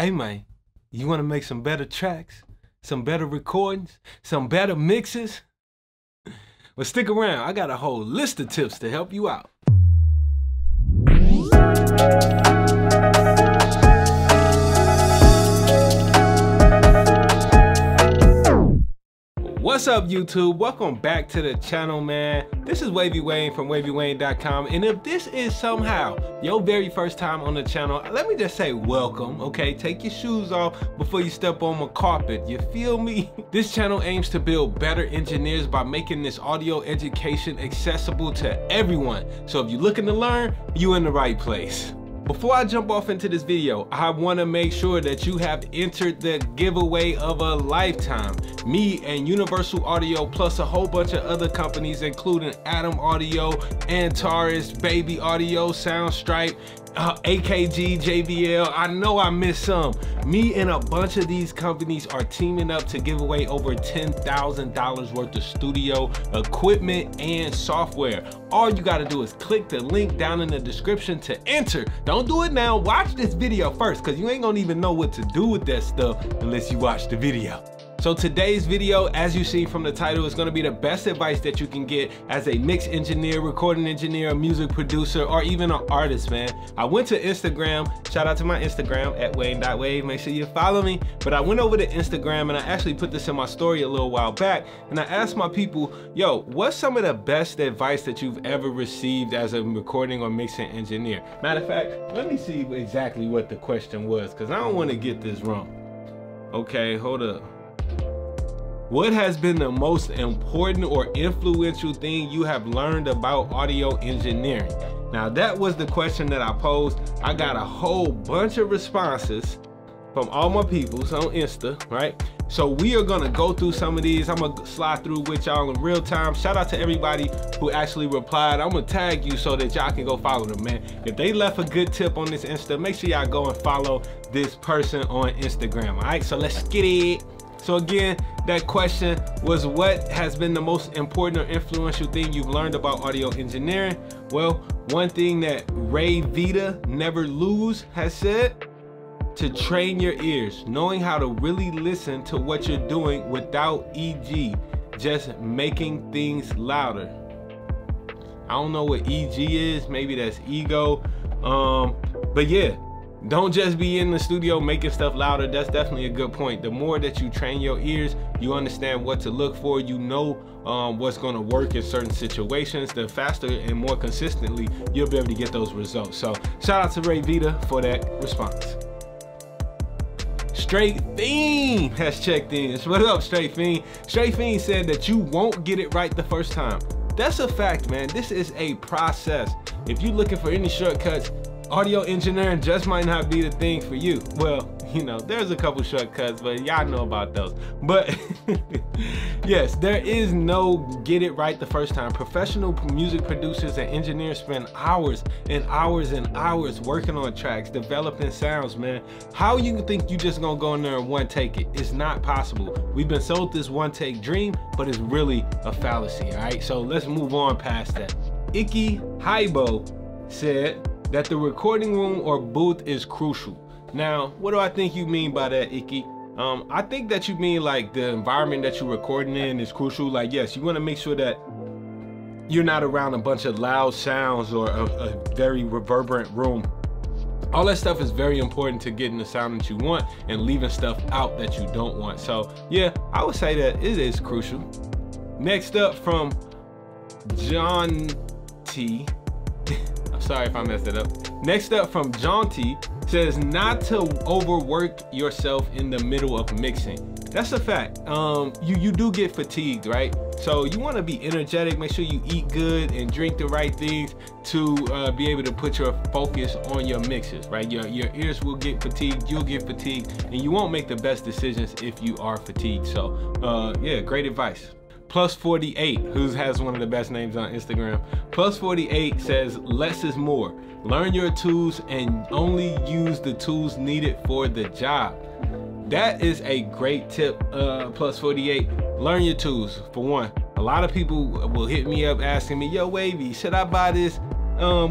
hey man, you want to make some better tracks, some better recordings, some better mixes? Well, stick around. I got a whole list of tips to help you out. What's up, YouTube? Welcome back to the channel, man. This is Wavy Wayne from wavywayne.com, and if this is somehow your very first time on the channel, let me just say welcome, okay? Take your shoes off before you step on my carpet, you feel me? This channel aims to build better engineers by making this audio education accessible to everyone. So if you're looking to learn, you're in the right place. Before I jump off into this video, I want to make sure that you have entered the giveaway of a lifetime. Me and Universal Audio, plus a whole bunch of other companies, including Adam Audio, Antares, Baby Audio, Soundstripe, akg, jbl. I know I missed some. Me and a bunch of these companies are teaming up to give away over $10,000 worth of studio equipment and software. All you got to do is click the link down in the description to enter. Don't do it now, watch this video first, because you ain't gonna even know what to do with that stuff unless you watch the video. So today's video, as you see from the title, is gonna be the best advice that you can get as a mix engineer, recording engineer, a music producer, or even an artist, man. I went to Instagram, shout out to my Instagram, at wayne.wave, make sure you follow me. But I went over to Instagram and I actually put this in my story a little while back, and I asked my people, yo, what's some of the best advice that you've ever received as a recording or mixing engineer? Matter of fact, let me see exactly what the question was, because I don't wanna get this wrong. Okay, hold up. What has been the most important or influential thing you have learned about audio engineering? Now, that was the question that I posed. I got a whole bunch of responses from all my peoples on Insta, right? So we are gonna go through some of these. I'm gonna slide through with y'all in real time. Shout out to everybody who actually replied. I'm gonna tag you so that y'all can go follow them, man. If they left a good tip on this Insta, make sure y'all go and follow this person on Instagram, all right? So let's get it. So again, that question was, what has been the most important or influential thing you've learned about audio engineering? Well, one thing that Ray Vita Never Lose has said, to train your ears, knowing how to really listen to what you're doing without EG, just making things louder. I don't know what EG is, maybe that's ego, but yeah. Don't just be in the studio making stuff louder. That's definitely a good point. The more that you train your ears, you understand what to look for, you know what's going to work in certain situations, the faster and more consistently you'll be able to get those results. So shout out to Ray Vita for that response. Straight Fiend has checked in. What up, Straight Fiend? Straight Fiend said that you won't get it right the first time. That's a fact, man. This is a process. If you're looking for any shortcuts, audio engineering just might not be the thing for you. Well, you know, there's a couple shortcuts, but y'all know about those. But yes, there is no get it right the first time. Professional music producers and engineers spend hours and hours and hours working on tracks, developing sounds, man. How you think you just gonna go in there and one take it? It's not possible. We've been sold this one take dream, but it's really a fallacy, all right? So let's move on past that. Ikihaibo said that the recording room or booth is crucial. Now, what do I think you mean by that, Icky? I think that you mean like the environment that you're recording in is crucial. Like, yes, you wanna make sure that you're not around a bunch of loud sounds or a very reverberant room. All that stuff is very important to getting the sound that you want and leaving stuff out that you don't want. So yeah, I would say that it is crucial. Next up, from John T. Sorry if I messed it up. Next up, from John T, says not to overwork yourself in the middle of mixing. That's a fact. You do get fatigued, right? So you want to be energetic. Make sure you eat good and drink the right things to be able to put your focus on your mixes, right? Your ears will get fatigued, you'll get fatigued, and you won't make the best decisions if you are fatigued. So yeah, great advice. Plus 48, who has one of the best names on Instagram. Plus 48 says, less is more. Learn your tools and only use the tools needed for the job. That is a great tip, Plus 48. Learn your tools, for one. A lot of people will hit me up asking me, yo, Wavy, should I buy this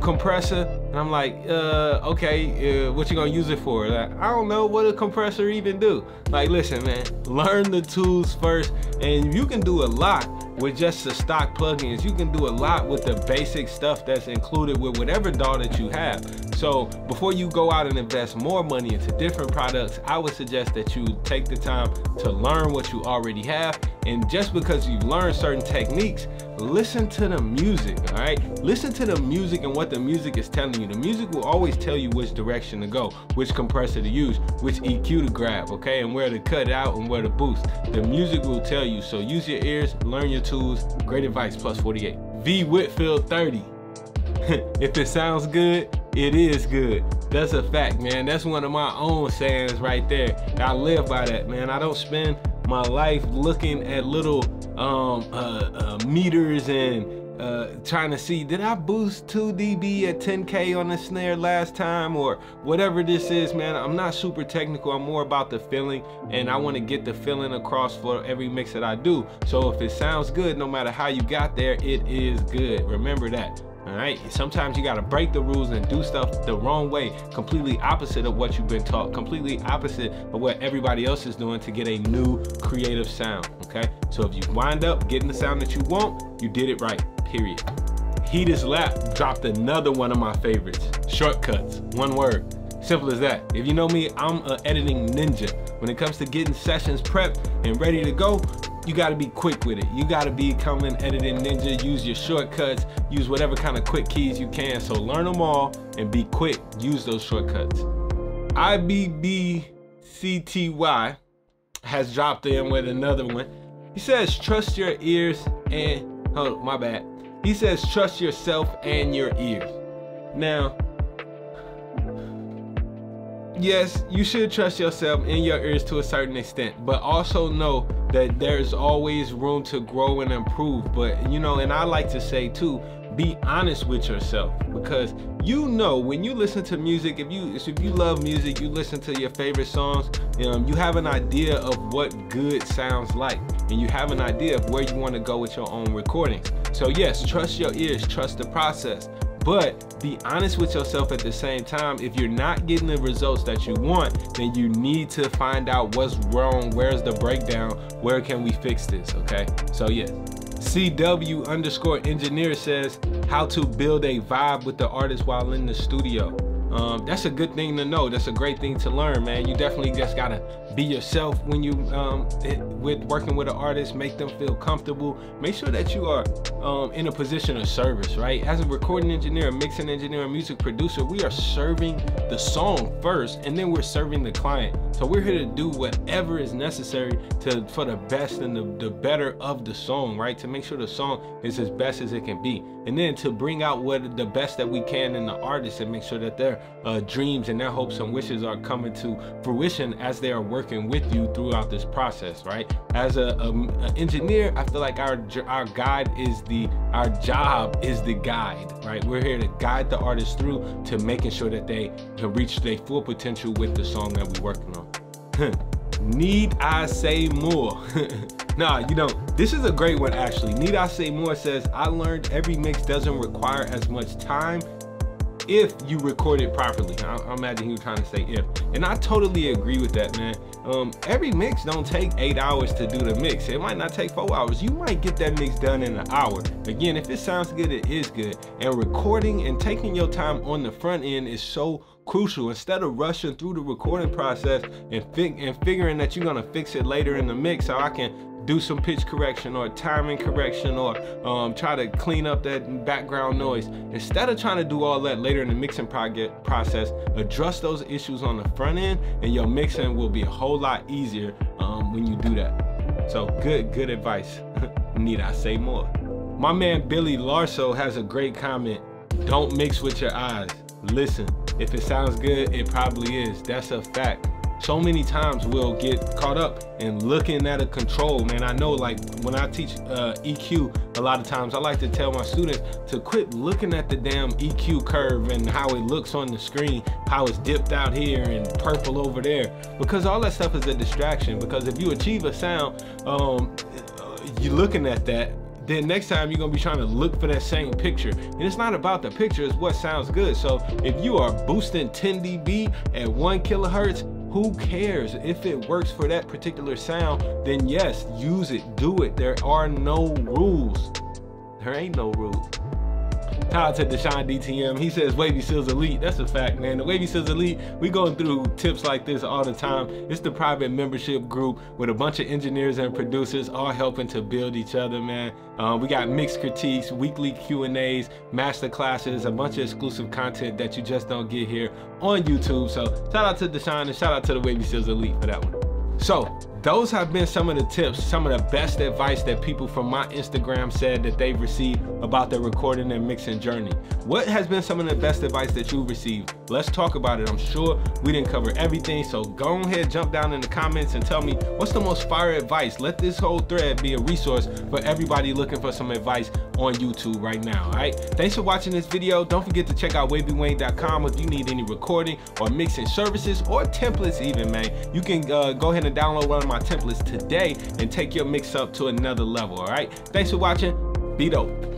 compressor. And I'm like, okay, what you gonna use it for? Like, I don't know what a compressor even do. Like, listen, man, learn the tools first, and you can do a lot with just the stock plugins. You can do a lot with the basic stuff that's included with whatever DAW that you have. So before you go out and invest more money into different products, I would suggest that you take the time to learn what you already have. And just because you've learned certain techniques, listen to the music, all right? Listen to the music and what the music is telling you. The music will always tell you which direction to go, which compressor to use, which EQ to grab, okay? And where to cut out and where to boost. The music will tell you, so use your ears, learn your tools. Great advice, Plus 48. V. Whitfield 30. If it sounds good, it is good. That's a fact, man. That's one of my own sayings right there. I live by that, man. I don't spend my life looking at little meters and trying to see, did I boost 2 dB at 10K on the snare last time, or whatever this is, man. I'm not super technical. I'm more about the feeling, and I want to get the feeling across for every mix that I do. So if it sounds good, no matter how you got there, it is good. Remember that. All right, sometimes you gotta break the rules and do stuff the wrong way, completely opposite of what you've been taught, completely opposite of what everybody else is doing to get a new creative sound, okay? So if you wind up getting the sound that you want, you did it right, period. Heat Is Lap dropped another one of my favorites, Shortcuts, one word. Simple as that. If you know me, I'm an editing ninja. When it comes to getting sessions prepped and ready to go, you gotta be quick with it. You gotta become an editing ninja, use your shortcuts, use whatever kind of quick keys you can. So learn them all and be quick, use those shortcuts. IBBCTY has dropped in with another one. He says, trust your ears and, oh, my bad. He says, trust yourself and your ears. Now, yes, you should trust yourself and your ears to a certain extent, but also know that there's always room to grow and improve. But, you know, and I like to say too, be honest with yourself, because you know when you listen to music, if you love music, you listen to your favorite songs, you have an idea of what good sounds like, and you have an idea of where you want to go with your own recordings. So yes, trust your ears, trust the process. But be honest with yourself at the same time. If you're not getting the results that you want, then you need to find out what's wrong, where's the breakdown, where can we fix this, okay? So yeah. CW underscore engineer says, how to build a vibe with the artist while in the studio. That's a good thing to know. That's a great thing to learn, man. You definitely just gotta be yourself when you with working with an artist. Make them feel comfortable. Make sure that you are in a position of service, right? As a recording engineer, a mixing engineer, a music producer, we are serving the song first, and then we're serving the client. So we're here to do whatever is necessary to for the best and the better of the song, right? To make sure the song is as best as it can be, and then to bring out what the best that we can in the artist, and make sure that their dreams and their hopes and wishes are coming to fruition as they are working with you throughout this process, right? As an engineer, I feel like our job is the guide, right? We're here to guide the artist through to making sure that they can reach their full potential with the song that we're working on. Need I say more? Nah, you know, this is a great one actually. Need I Say More says, I learned every mix doesn't require as much time if you record it properly. I imagine he was trying to say if, and I totally agree with that, man. Every mix don't take 8 hours to do the mix. It might not take 4 hours. You might get that mix done in an hour. Again, if it sounds good, it is good. And recording and taking your time on the front end is so crucial. Instead of rushing through the recording process and figuring that you're gonna fix it later in the mix, so I can do some pitch correction or timing correction or try to clean up that background noise. Instead of trying to do all that later in the mixing process, address those issues on the front end, and your mixing will be a whole lot easier when you do that. So good advice. Need I say more? My man Billy Larso has a great comment. Don't mix with your eyes. Listen, if it sounds good, it probably is. That's a fact. So many times we'll get caught up in looking at a control, man. I know, like when I teach EQ, a lot of times I like to tell my students to quit looking at the damn EQ curve and how it looks on the screen, how it's dipped out here and purple over there, because all that stuff is a distraction. Because if you achieve a sound, you're looking at that, then next time you're gonna be trying to look for that same picture. And it's not about the picture, it's what sounds good. So if you are boosting 10 dB at 1 kilohertz, who cares? If it works for that particular sound, then yes, use it, do it. There are no rules. There ain't no rules. Shout out to Deshaun DTM. He says Wavy Seals Elite. That's a fact, man. The Wavy Seals Elite, we go through tips like this all the time. It's the private membership group with a bunch of engineers and producers all helping to build each other, man. We got mixed critiques, weekly Q&As, master classes, a bunch of exclusive content that you just don't get here on YouTube. So shout out to Deshaun and shout out to the Wavy Seals Elite for that one. So those have been some of the tips, some of the best advice that people from my Instagram said that they've received about their recording and mixing journey. What has been some of the best advice that you've received? Let's talk about it. I'm sure we didn't cover everything, so go ahead, jump down in the comments and tell me what's the most fire advice. Let this whole thread be a resource for everybody looking for some advice on YouTube right now, all right? Thanks for watching this video. Don't forget to check out wavywayne.com if you need any recording or mixing services or templates even, man. You can go ahead and download one of my templates today and take your mix up to another level. All right, thanks for watching. Be dope.